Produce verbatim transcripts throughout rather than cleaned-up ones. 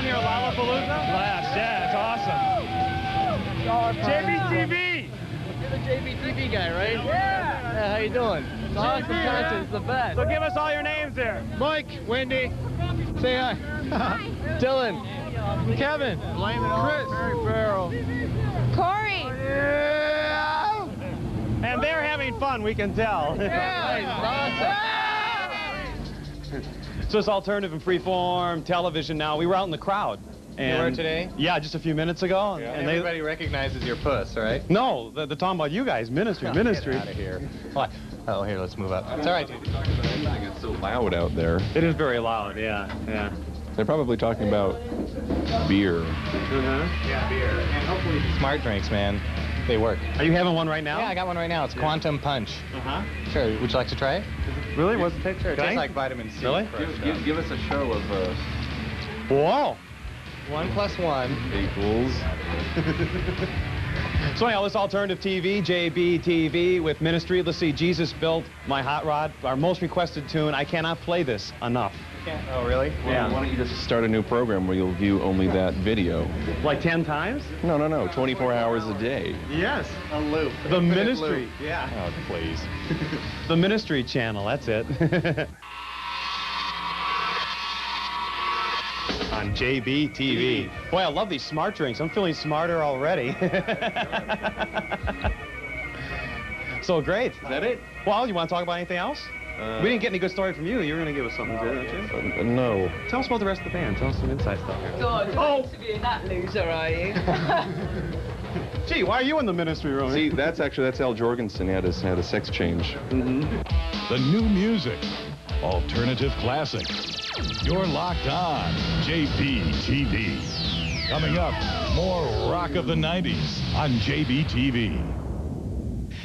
on here, Lollapalooza? Last, yeah, it's awesome. God, J B T V! You're the J B T V guy, right? Yeah! Yeah, how you doing? It's awesome content, it's the best. So give us all your names there. Mike, Wendy, say hi. Hi. Dylan, Kevin, Blame it all. Chris, Mary Farrell, Corey. Yeah. And they're having fun, we can tell. Yeah. It's awesome. So it's alternative and freeform television now. We were out in the crowd. And you were today? Yeah, just a few minutes ago. Yeah. And everybody they, recognizes your puss, right? No, they're, they're talking about you guys, Ministry, oh, Ministry. Get out of here. Right. Oh, here, let's move up. It's all right, dude. It's so loud out there. It is very loud, yeah, yeah. They're probably talking about beer. Mm-hmm. Yeah, beer. And hopefully smart drinks, man. They work. Are you having one right now? Yeah, I got one right now. It's yeah. Quantum Punch. Uh-huh. Sure. Would you like to try it? Really? What's the picture? It tastes like vitamin C. Really? Give, give, give us a show of... Uh... Wow. One plus one equals... So anyhow, this alternative T V, J B T V with Ministry. Let's see, Jesus Built My Hot Rod, our most requested tune. I cannot play this enough. Yeah. Oh, really? Well, yeah. Why don't you just start a new program where you'll view only that video? Like ten times? No, no, no. twenty-four hours a day. Yes. A loop. The Infinite Ministry. Loop. Yeah. Oh, please. The Ministry channel. That's it. On J B T V. Boy, I love these smart drinks. I'm feeling smarter already. So great. Is that it? Well, you want to talk about anything else? Uh, we didn't get any good story from you. You were going to give us something good, no, aren't you? Uh, no. Tell us about the rest of the band. Tell us some inside stuff. God, oh. Interviewing that loser, are you? Gee, why are you in the Ministry room? See, that's actually, that's Al Jorgensen had a, had a sex change. Mm-hmm. The new music. Alternative classics. You're locked on J B T V. Coming up, more rock of the nineties on J B T V.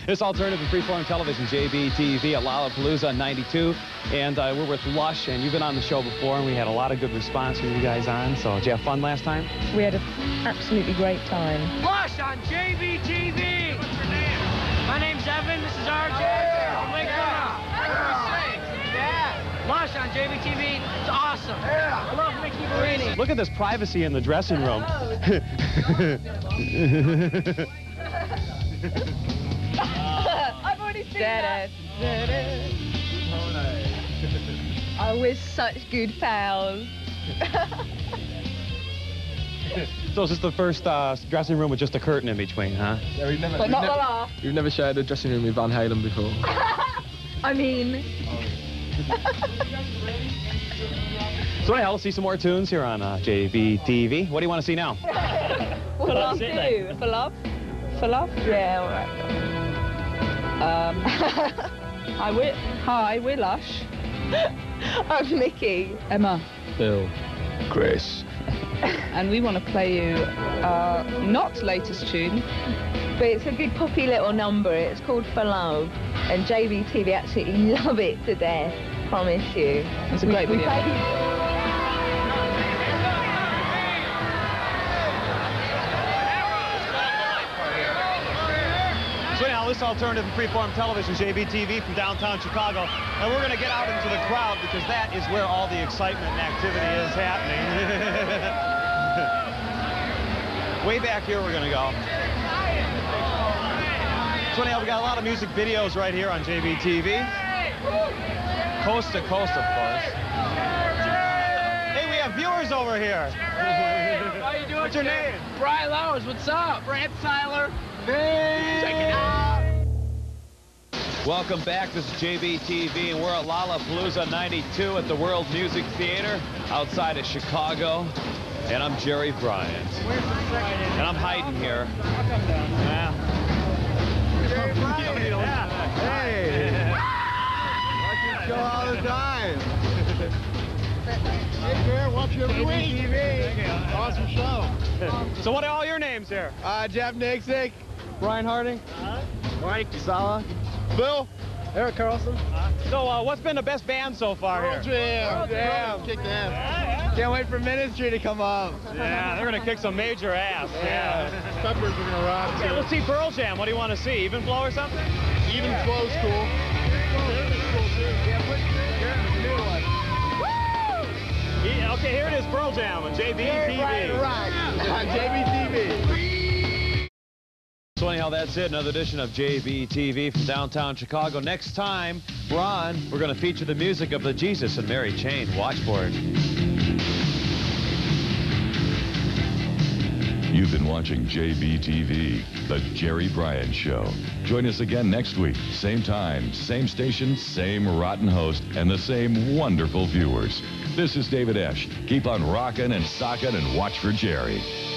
It's alternative and freeform television, J B T V at Lollapalooza ninety-two. And uh, we're with Lush, and you've been on the show before, and we had a lot of good response from you guys on. So did you have fun last time? We had an absolutely great time. Lush on J B T V. What's your name? My name's Evan. This is R J. Yeah. Wake yeah. up. Yeah. Lush on J B T V. It's awesome. Yeah. I love Mickey Burini. Look at this privacy in the dressing room. Oh, I've already seen that. Da -da. Oh, no. Oh, we're such good pals. So is this the first uh, dressing room with just a curtain in between, huh? Yeah, we've never, but we've not never, laugh. You've never shared a dressing room with Van Halen before. I mean... So anyhow, let's see some more tunes here on uh, J B T V. What do you want to see now? What do I do? For love? For love? Yeah, all right. Um, hi, we're, hi, we're Lush. I'm Mickey. Emma. Bill. Chris. And we want to play you our not latest tune, but it's a good poppy little number. It's called For Love, and J B T V absolutely love it to death. Promise you. It's a great we, video. We This alternative and freeform television, J B T V from downtown Chicago, and we're going to get out into the crowd because that is where all the excitement and activity is happening. Way back here we're going to go. So anyhow, we got a lot of music videos right here on J B T V. Coast to coast, of course. Hey, we have viewers over here. How you doing? What's your name? Brian Lowers. What's up? Brad Tyler. Hey. Check it out. Welcome back. This is J B T V, and we're at Lollapalooza ninety-two at the World Music Theater outside of Chicago. And I'm Jerry Bryant. And I'm hiding here. Yeah. Jerry Bryant. Yeah. Hey. Watch your show all the time. Hey, Bear, watch your J B T V. Awesome show. So what are all your names here? Uh, Jeff Nixik, Brian Harding, uh-huh. Mike Sala. Bill, Eric Carlson. Uh, so, uh, what's been the best band so far here? Pearl Jam. Oh, damn. Kick ass. Can't wait for Ministry to come up. Yeah, they're going to kick some major ass. Yeah. yeah. Peppers are going to rock. Okay, let's see Pearl Jam. What do you want to see? Even Flow or something? Even yeah. Flow's yeah. cool. Yeah. Even Flow's cool, too. Yeah, put Garrett in the new one. Woo! Yeah, okay, here it is, Pearl Jam on J B T V. Jerry Bryant rocks on J B T V. So anyhow, that's it. Another edition of J B T V from downtown Chicago. Next time we're on, we're going to feature the music of the Jesus and Mary Chain. Watch for it. You've been watching J B T V, The Jerry Bryant Show. Join us again next week, same time, same station, same rotten host, and the same wonderful viewers. This is David Esch. Keep on rockin' and sockin' and watch for Jerry.